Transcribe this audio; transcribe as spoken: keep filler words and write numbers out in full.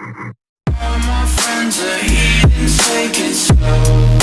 All my friends are heathens, take it slow.